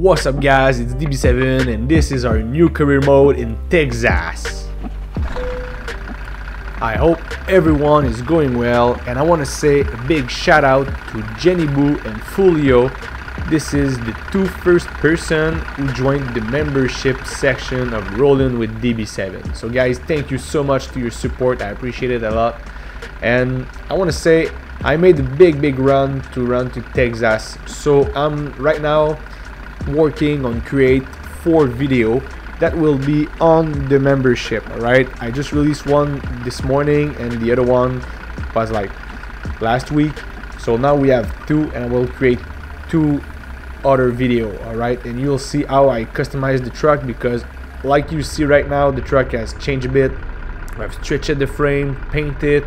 What's up guys, it's DB7 and this is our new career mode in Texas. I hope everyone is going well and I want to say a big shout out to Jenny Boo and Fulio. This is the two first person who joined the membership section of Rolling with DB7. So guys, thank you so much to your support, I appreciate it a lot. And I want to say I made a big run to Texas, so I'm right now working on create 4 video that will be on the membership. All right, I just released one this morning and the other one was like last week, so now we have 2 and I will create 2 other video. All right, and you'll see how I customize the truck, because like you see right now the truck has changed a bit. I've stretched the frame, painted,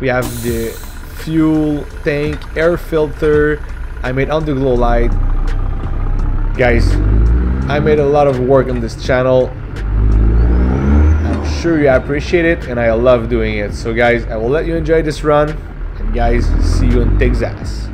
we have the fuel tank, air filter, I made underglow light. Guys, I made a lot of work on this channel, I'm sure you appreciate it and I love doing it. So guys, I will let you enjoy this run and guys, see you in Texas.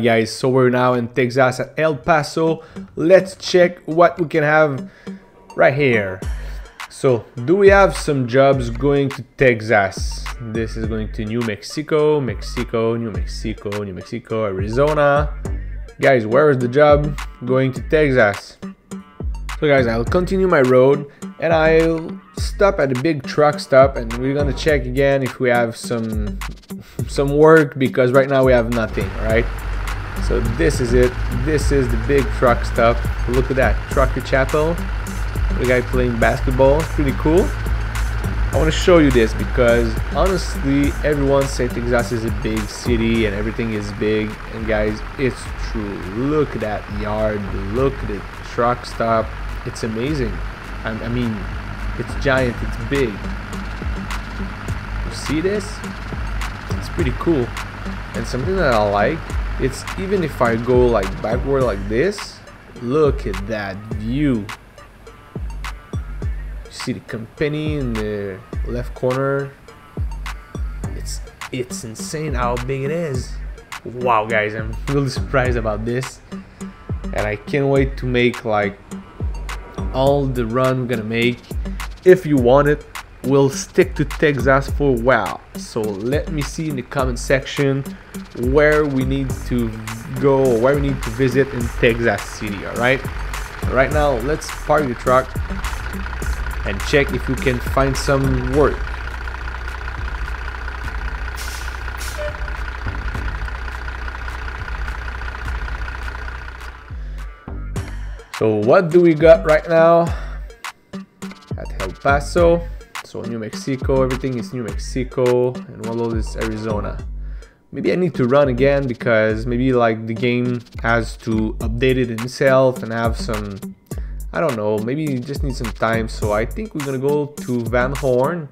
Alright guys, so we're now in Texas at El Paso. Let's check what we can have right here. So, do we have some jobs going to Texas? This is going to New Mexico, New Mexico, Arizona. Guys, where is the job going to Texas? So guys, I'll continue my road and I'll stop at a big truck stop and we're gonna check again if we have some work, because right now we have nothing, right? So this is it. This is the big truck stop. Look at that, Trucker Chapel. The guy playing basketball, pretty cool. I want to show you this because honestly, everyone says Texas is a big city and everything is big, and guys, it's true. Look at that yard, look at the truck stop. It's amazing. I mean, it's giant, it's big. You see this? It's pretty cool. And something that I like, it's even if I go like backward like this, look at that view. See the company in the left corner. It's insane how big it is. Wow guys, I'm really surprised about this and I can't wait to make like all the run we're gonna make. If you want it, we'll stick to Texas for a while, so let me see in the comment section where we need to go, where we need to visit in Texas City. All right, right now let's park the truck and check if we can find some work. So what do we got right now at El Paso? So New Mexico, everything is New Mexico, and one of those is Arizona. Maybe I need to run again because maybe like the game has to update it itself and have some, I don't know, maybe you just need some time. So I think we're gonna go to Van Horn.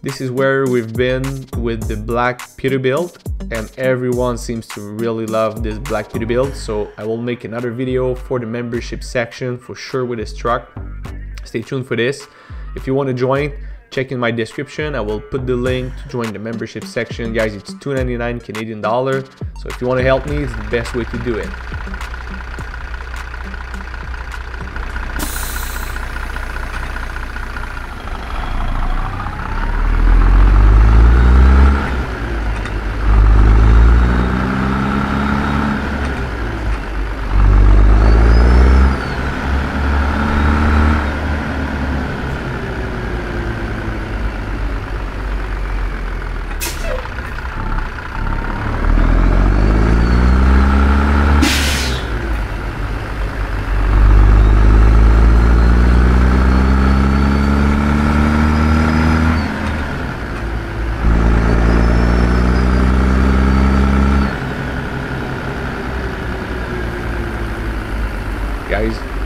This is where we've been with the Black Peterbilt and everyone seems to really love this Black Peterbilt, so I will make another video for the membership section for sure with this truck. Stay tuned for this. If you want to join, check in my description. I will put the link to join the membership section. Guys, it's $2.99 Canadian dollar, so if you want to help me, it's the best way to do it.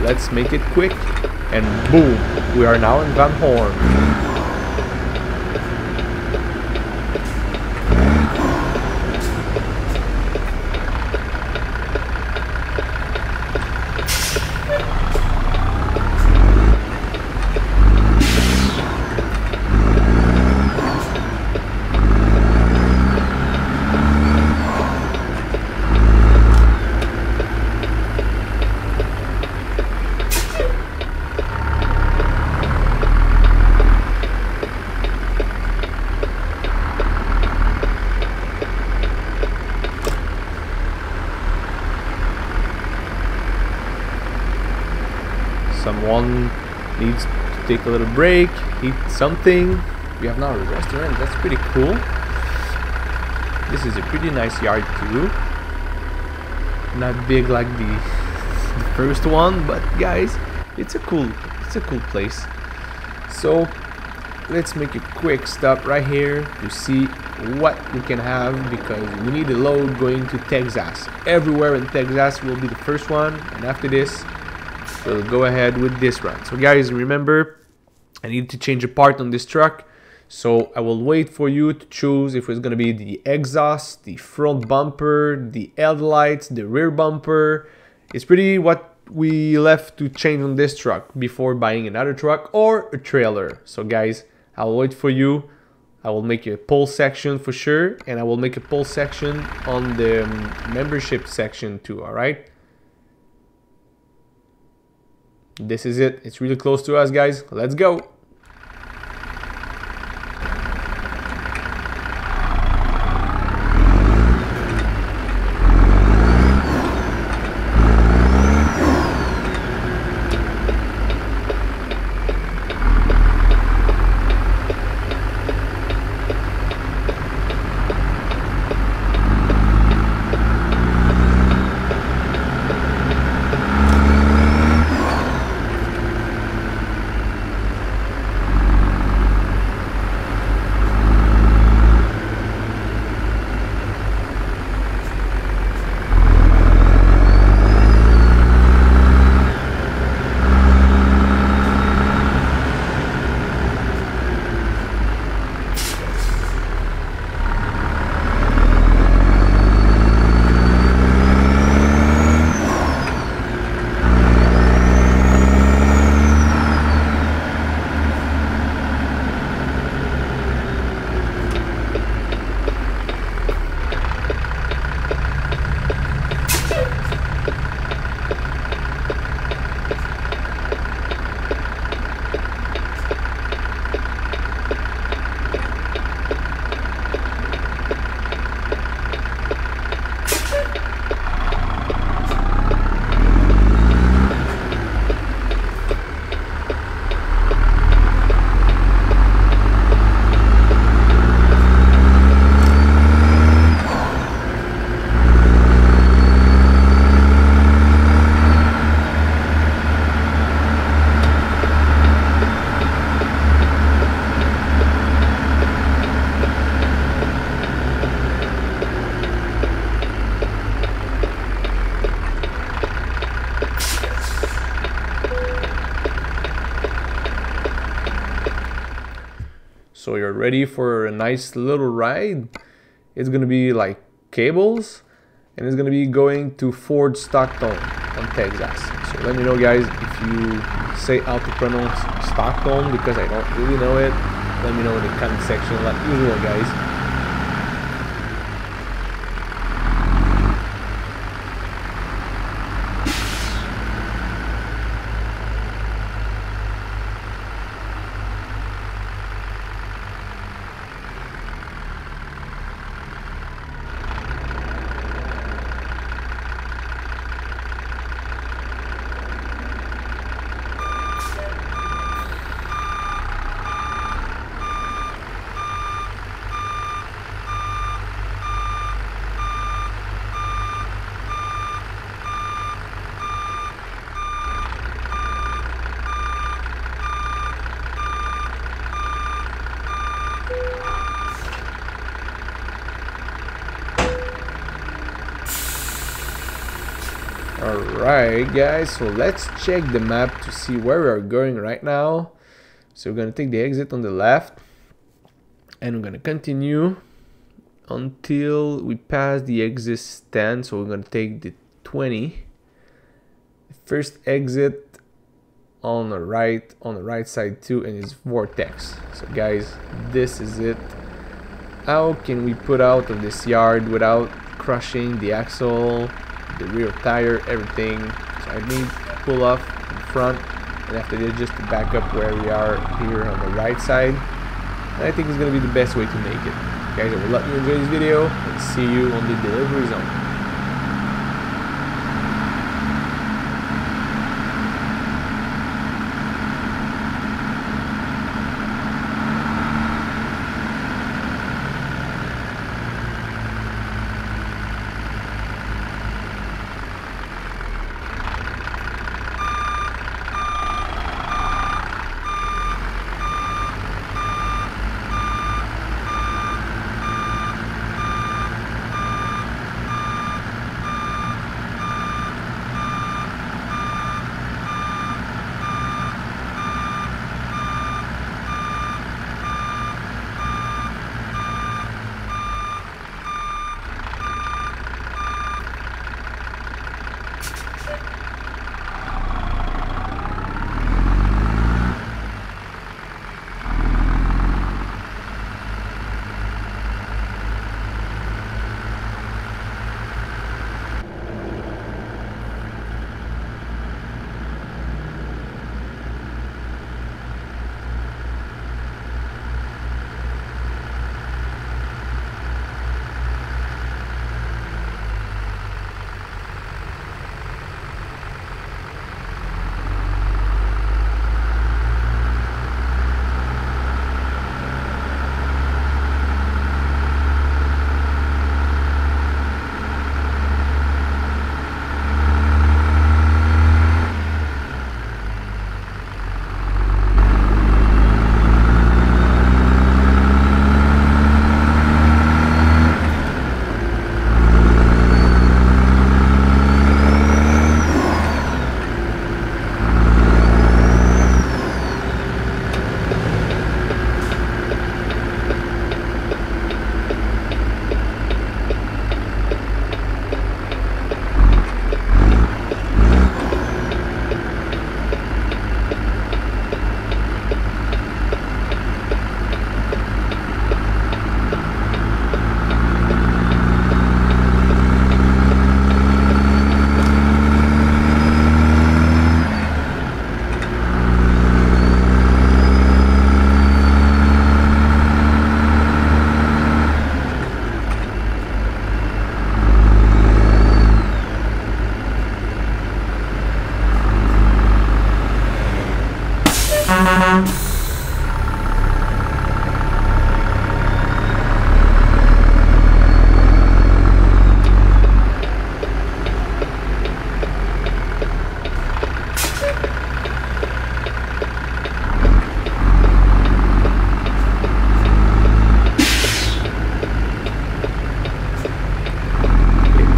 Let's make it quick, and boom, we are now in Van Horn. Someone needs to take a little break, eat something. We have now a restaurant, that's pretty cool. This is a pretty nice yard too. Not big like the first one, but guys, it's a cool place. So let's make a quick stop right here to see what we can have, because we need a load going to Texas. Everywhere in Texas will be the first one, and after this we'll go ahead with this run. So guys, remember, I need to change a part on this truck, so I will wait for you to choose if it's gonna be the exhaust, the front bumper, the headlights, the rear bumper. It's pretty what we left to change on this truck before buying another truck or a trailer. So guys, I'll wait for you. I will make a poll section for sure, and I will make a poll section on the membership section too, alright? This is it. It's really close to us, guys. Let's go! So you're ready for a nice little ride. It's gonna be like cables, and it's gonna be going to Fort Stockton in Texas. So let me know, guys, if you say how to pronounce Stockton, because I don't really know it. Let me know in the comment section like usual, guys. Alright guys, so let's check the map to see where we are going right now. So we're gonna take the exit on the left, and we're gonna continue until we pass the exit 10. So we're gonna take the 20. First exit on the right side too, and it's Vortex. So guys, this is it. How can we put out of this yard without crushing the axle, the rear tire, everything? So I need to pull off in front, and after that just to back up where we are here on the right side. And I think it's gonna be the best way to make it. Guys, I would love you to enjoy this video, and see you on the delivery zone.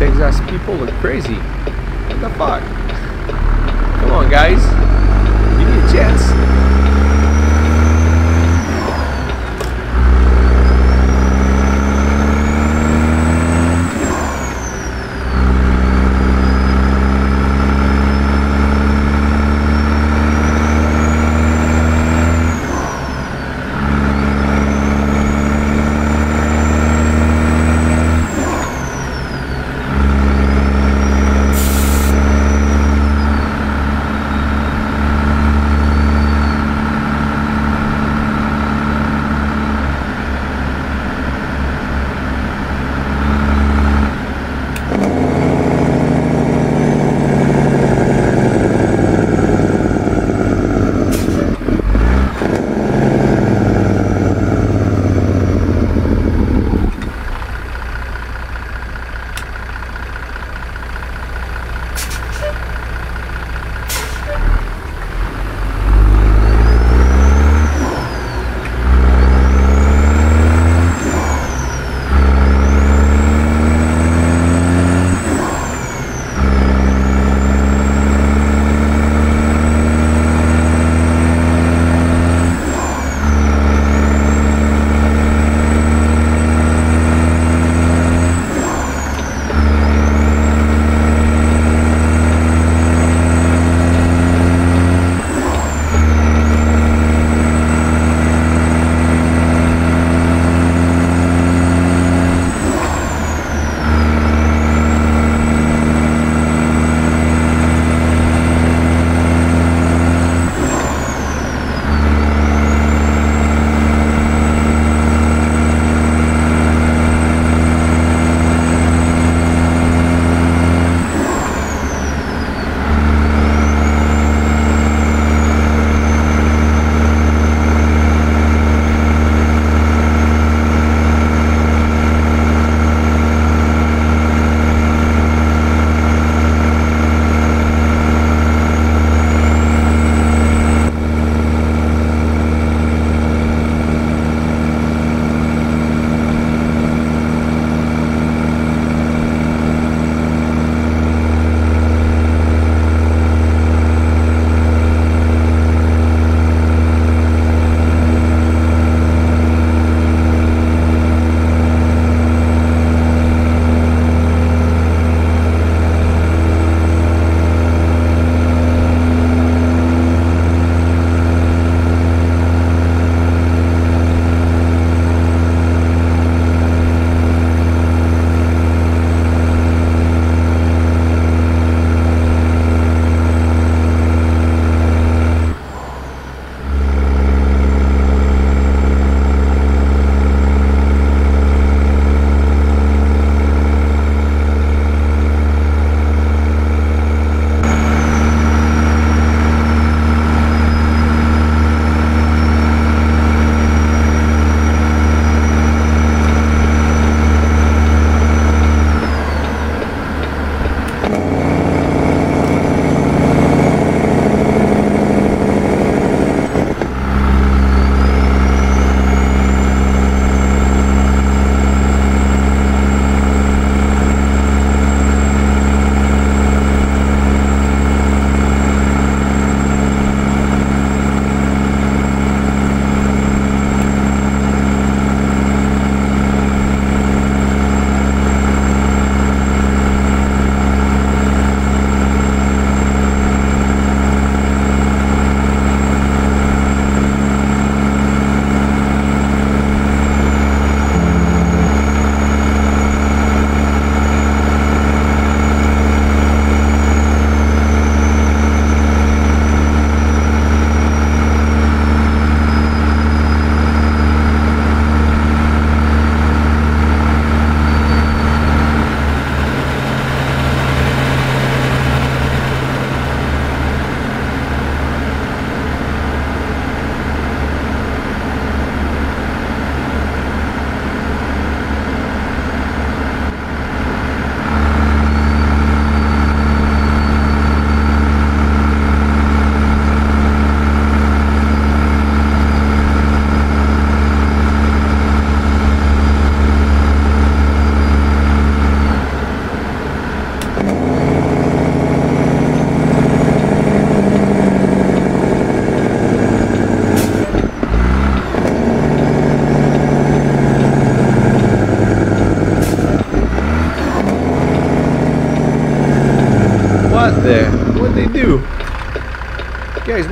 Texas people look crazy. What the fuck? Come on, guys. Give me a chance.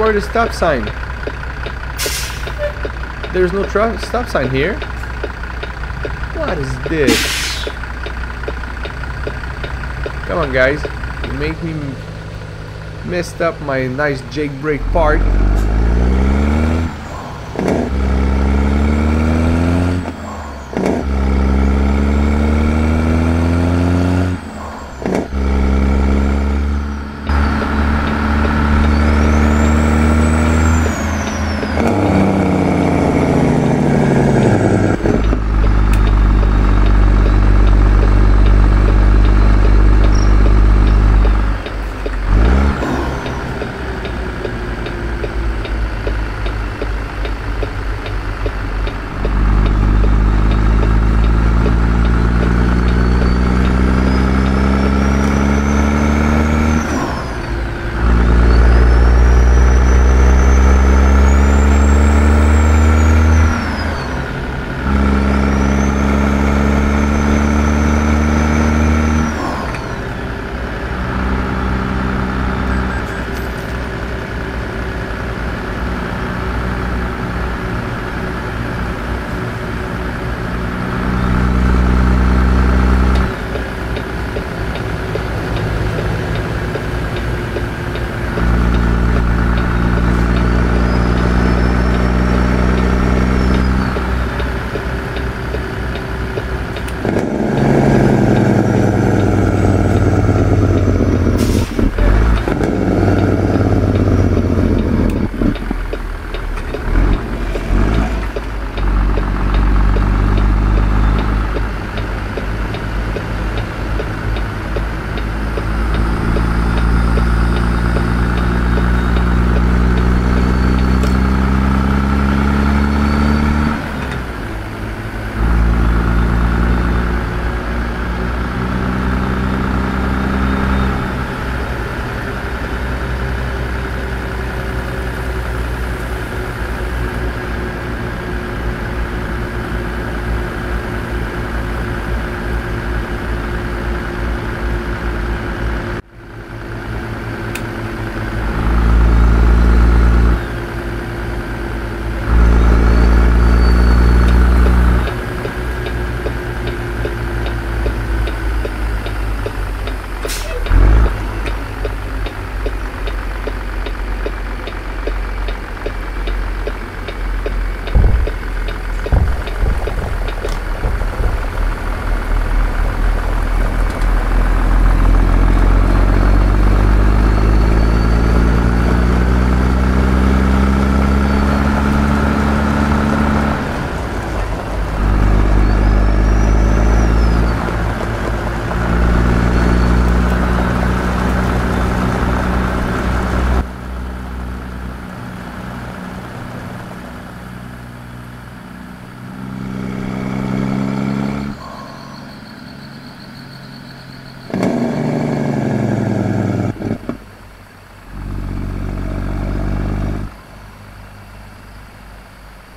where the stop sign. There's no stop sign here. What is this? Come on, guys. You make me messed up my nice jake brake part.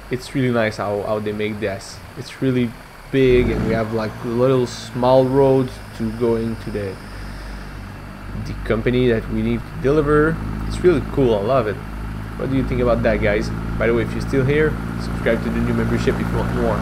It's really nice how they make this. It's really big, and we have like little small roads to go into the company that we need to deliver. It's really cool. I love it. What do you think about that, guys? By the way, if you're still here, subscribe to the new membership if you want more.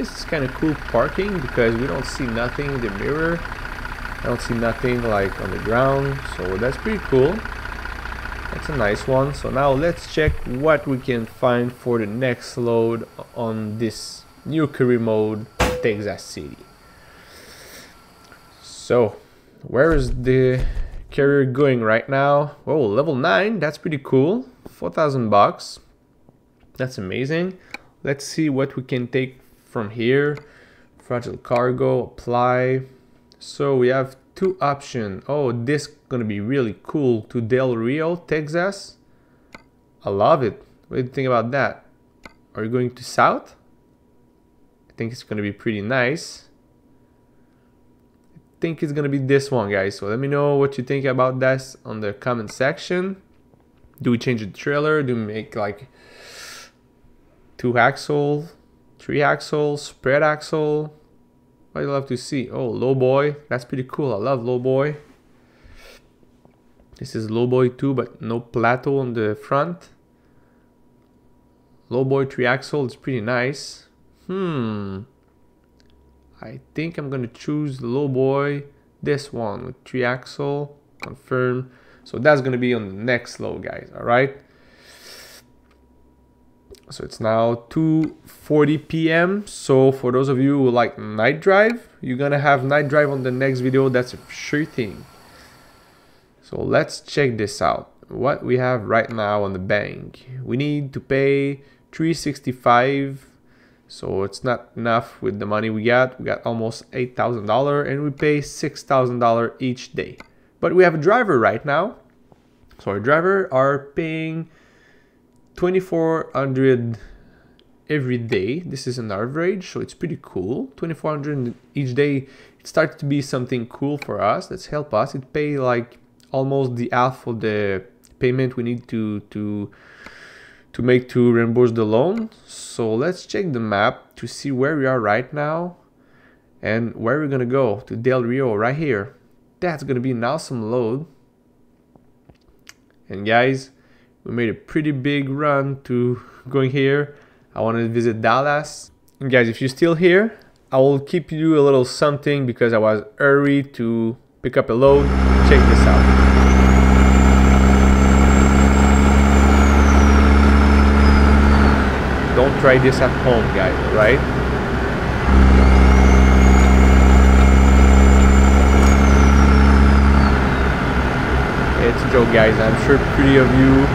This is kind of cool parking because we don't see nothing in the mirror. I don't see nothing like on the ground, so that's pretty cool. That's a nice one. So now let's check what we can find for the next load on this new career mode, Texas City. So where is the carrier going right now? Oh, level 9, that's pretty cool. 4,000 bucks. That's amazing. Let's see what we can take from here. Fragile cargo, apply. So we have two options. Oh, this is gonna be really cool, to Del Rio, Texas. I love it. What do you think about that? Are you going to south? I think it's gonna be pretty nice. I think it's gonna be this one, guys. So let me know what you think about this on the comment section. Do we change the trailer? Do we make like 2 axle, 3 axle, spread axle? I'd love to see. Oh, lowboy. That's pretty cool. I love lowboy. This is lowboy too, but no plateau on the front. Lowboy 3 axle is pretty nice. I think I'm gonna choose lowboy, this one with 3 axle. Confirm. So that's gonna be on the next load, guys. All right. So it's now 2:40 p.m. So for those of you who like night drive, you're gonna have night drive on the next video. That's a sure thing. So let's check this out. What we have right now on the bank. We need to pay $365. So it's not enough with the money we got. We got almost $8,000 and we pay $6,000 each day. But we have a driver right now. So our driver are paying $2,400 every day. This is an average, so it's pretty cool. $2,400 each day. It starts to be something cool for us. Let's help us. It pay like almost the half of the payment we need to make to reimburse the loan. So let's check the map to see where we are right now and where we're gonna go. To Del Rio right here. That's gonna be an awesome load. And guys, we made a pretty big run to going here. I wanted to visit Dallas. And guys, if you're still here, I will keep you a little something because I was hurried to pick up a load. Check this out. Don't try this at home, guys, right? It's a joke, guys. I'm sure pretty of you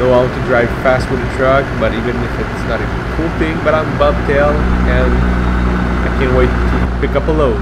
know how to drive fast with a truck, but even if it's not a cool thing, but I'm bobtail and I can't wait to pick up a load.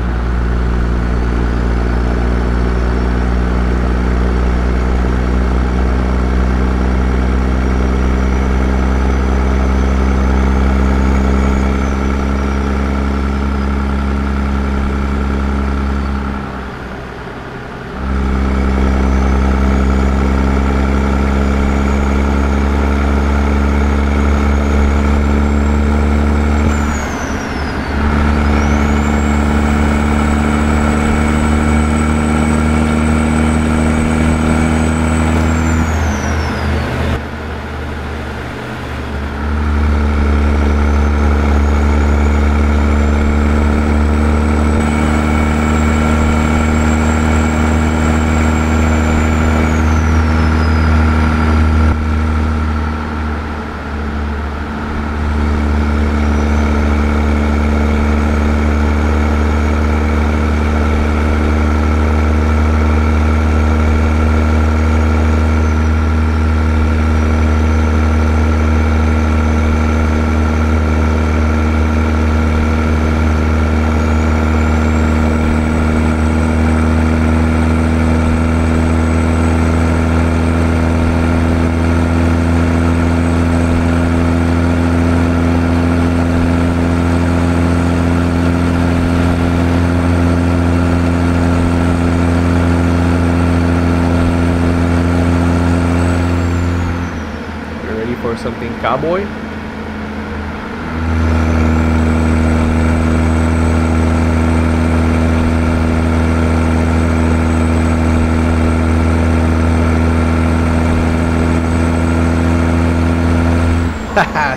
Something cowboy.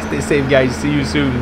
Stay safe, guys. See you soon.